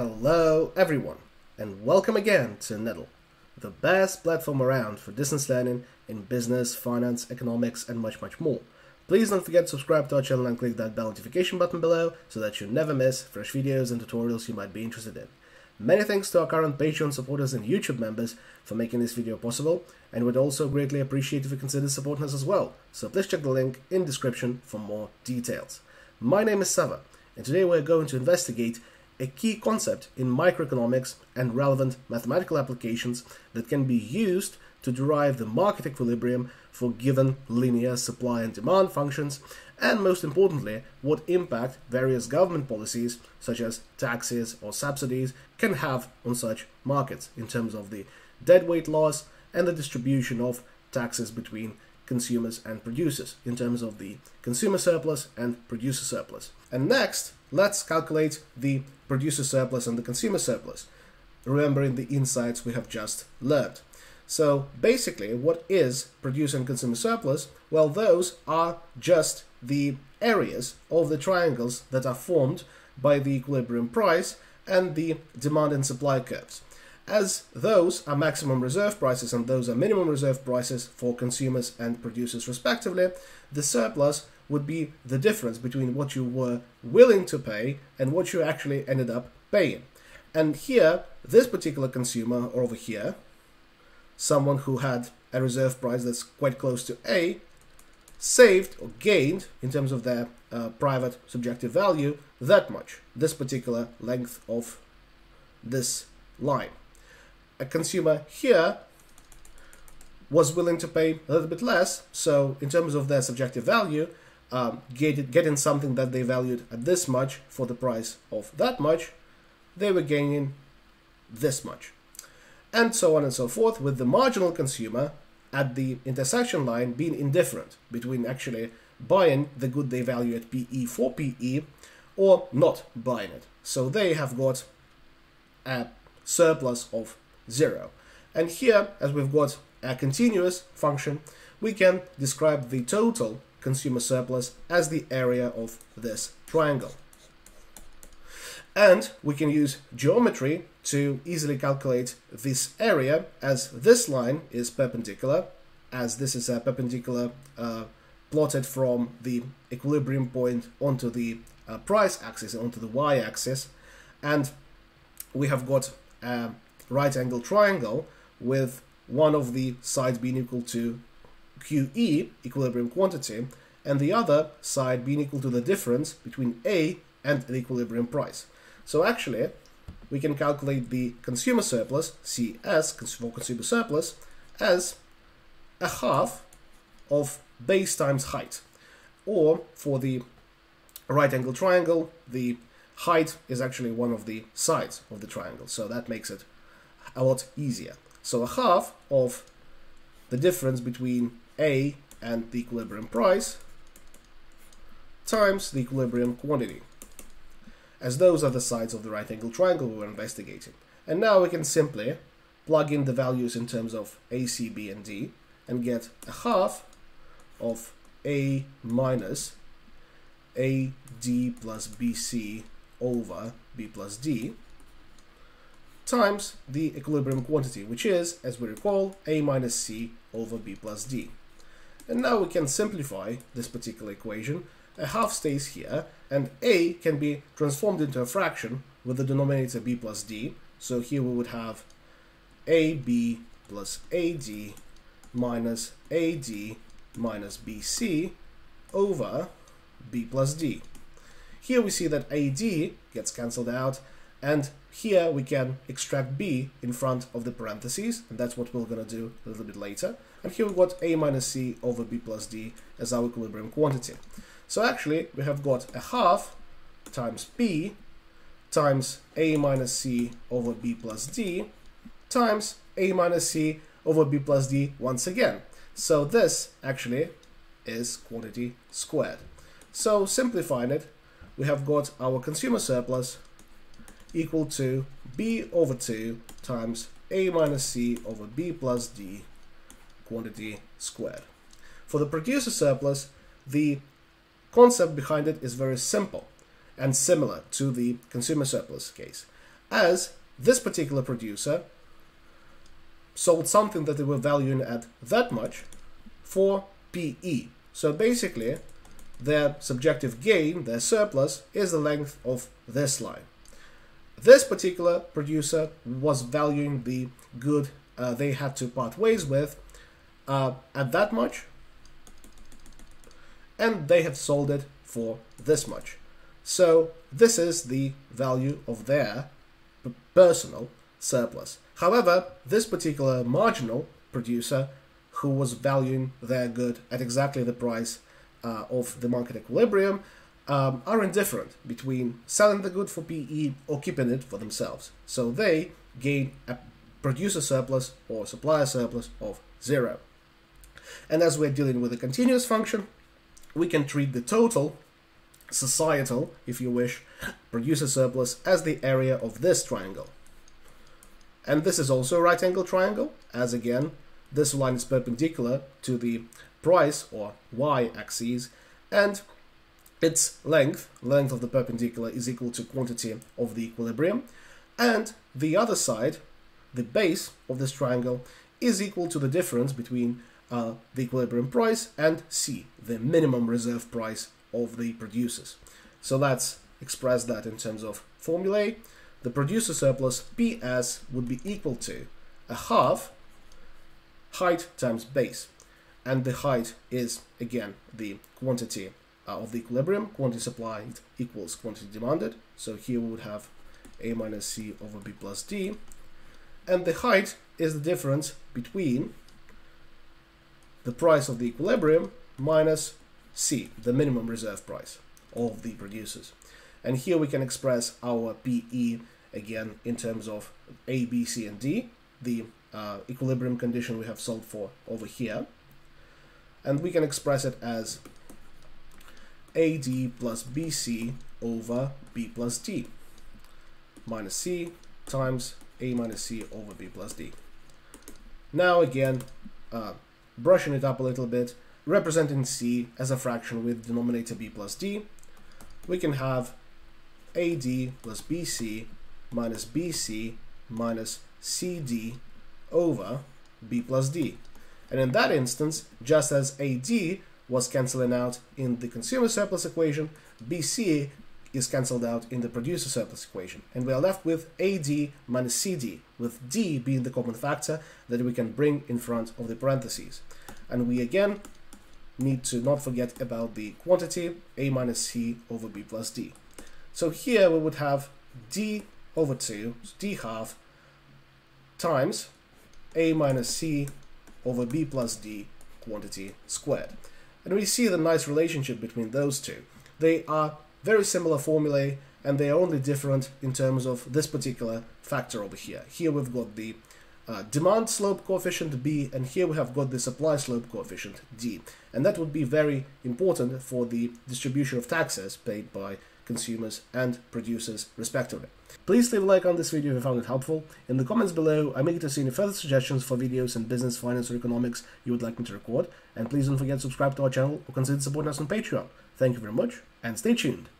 Hello everyone, and welcome again to NEDL, the best platform around for distance learning in business, finance, economics, and much more. Please don't forget to subscribe to our channel and click that bell notification button below so that you never miss fresh videos and tutorials you might be interested in. Many thanks to our current Patreon supporters and YouTube members for making this video possible, and would also greatly appreciate if you consider supporting us as well, so please check the link in description for more details. My name is Sava, and today we're going to investigate a key concept in microeconomics and relevant mathematical applications that can be used to derive the market equilibrium for given linear supply and demand functions, and most importantly, what impact various government policies, such as taxes or subsidies, can have on such markets in terms of the deadweight loss and the distribution of taxes between consumers and producers, in terms of the consumer surplus and producer surplus. And next, let's calculate the producer surplus and the consumer surplus, remembering the insights we have just learned. So basically, what is producer and consumer surplus? Well, those are just the areas of the triangles that are formed by the equilibrium price and the demand and supply curves. As those are maximum reserve prices and those are minimum reserve prices for consumers and producers respectively, the surplus would be the difference between what you were willing to pay and what you actually ended up paying. And here, this particular consumer, or over here, someone who had a reserve price that's quite close to A, saved or gained, in terms of their private subjective value, that much, this particular length of this line. A consumer here was willing to pay a little bit less, so in terms of their subjective value, getting something that they valued at this much for the price of that much, they were gaining this much. And so on and so forth, with the marginal consumer at the intersection line being indifferent between actually buying the good they value at PE for PE or not buying it. So they have got a surplus of zero. And here, as we've got a continuous function, we can describe the total consumer surplus as the area of this triangle. And we can use geometry to easily calculate this area, as this line is perpendicular, as this is a perpendicular plotted from the equilibrium point onto the price axis, onto the y-axis, and we have got a right angle triangle with one of the sides being equal to QE, equilibrium quantity, and the other side being equal to the difference between A and the equilibrium price. So actually, we can calculate the consumer surplus, CS, for consumer surplus, as a half of base times height. Or for the right angle triangle, the height is actually one of the sides of the triangle, so that makes it a lot easier. So a half of the difference between A and the equilibrium price times the equilibrium quantity, as those are the sides of the right angle triangle we were investigating. And now we can simply plug in the values in terms of A, C, B, and D, and get a half of A minus AD plus BC over B plus D times the equilibrium quantity, which is, as we recall, A minus C over B plus D. And now we can simplify this particular equation. A half stays here, and A can be transformed into a fraction with the denominator B plus D. So here we would have AB plus AD minus AD minus BC over B plus D. Here we see that AD gets cancelled out, and here we can extract B in front of the parentheses, and that's what we're going to do a little bit later. And here we've got A minus C over B plus D as our equilibrium quantity. So actually, we have got a half times B times A minus C over B plus D times A minus C over B plus D once again. So this actually is quantity squared. So simplifying it, we have got our consumer surplus equal to B over 2 times A minus C over B plus D quantity squared. For the producer surplus, the concept behind it is very simple and similar to the consumer surplus case. as this particular producer sold something that they were valuing at that much for PE. So basically, their subjective gain, their surplus, is the length of this line. This particular producer was valuing the good they had to part ways with at that much, and they have sold it for this much. So this is the value of their personal surplus. However, this particular marginal producer who was valuing their good at exactly the price of the market equilibrium are indifferent between selling the good for PE or keeping it for themselves. So they gain a producer surplus or supplier surplus of zero. And as we're dealing with a continuous function, we can treat the total societal, if you wish, producer surplus as the area of this triangle. And this is also a right angle triangle, as again, this line is perpendicular to the price or y-axis, and its length of the perpendicular is equal to quantity of the equilibrium, and the other side, the base of this triangle, is equal to the difference between the equilibrium price and C, the minimum reserve price of the producers. So let's express that in terms of formulae. The producer surplus PS would be equal to a half height times base, and the height is again the quantity of the equilibrium. Quantity supplied equals quantity demanded, so here we would have A minus C over B plus D, and the height is the difference between the price of the equilibrium minus C, the minimum reserve price of the producers. And here we can express our PE again in terms of A, B, C, and D, the equilibrium condition we have solved for over here. And we can express it as AD plus BC over B plus D minus C times A minus C over B plus D. Now again, brushing it up a little bit, representing C as a fraction with denominator B plus D, we can have AD plus BC minus CD over B plus D. And in that instance, just as AD was cancelling out in the consumer surplus equation, BC is cancelled out in the producer surplus equation. And we are left with AD minus CD, with D being the common factor that we can bring in front of the parentheses. And we again need to not forget about the quantity A minus C over B plus D. So here we would have D over 2, so D half, times A minus C over B plus D quantity squared. And we see the nice relationship between those two. They are very similar formulae, and they are only different in terms of this particular factor over here. Here we've got the demand slope coefficient B, and here we have got the supply slope coefficient D, and that would be very important for the distribution of taxes paid by consumers and producers respectively. Please leave a like on this video if you found it helpful. In the comments below, I'm eager to see any further suggestions for videos in business, finance, or economics you would like me to record, and please don't forget to subscribe to our channel or consider supporting us on Patreon. Thank you very much, and stay tuned!